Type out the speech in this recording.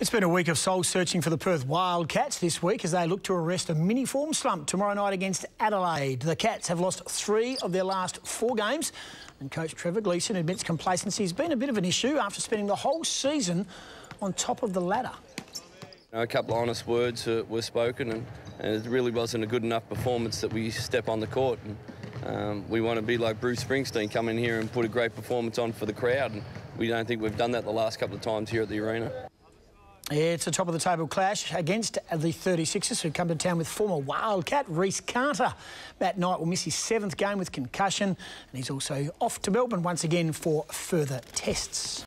It's been a week of soul-searching for the Perth Wildcats this week as they look to arrest a mini-form slump tomorrow night against Adelaide. The Cats have lost 3 of their last 4 games, and coach Trevor Gleeson admits complacency has been a bit of an issue after spending the whole season on top of the ladder. A couple of honest words were spoken, and it really wasn't a good enough performance that we step on the court. We want to be like Bruce Springsteen, come in here and put a great performance on for the crowd, and we don't think we've done that the last couple of times here at the arena. Yeah, it's a top-of-the-table clash against the 36ers, who come to town with former Wildcat Rhys Carter. Matt Knight will miss his 7th game with concussion, and he's also off to Melbourne once again for further tests.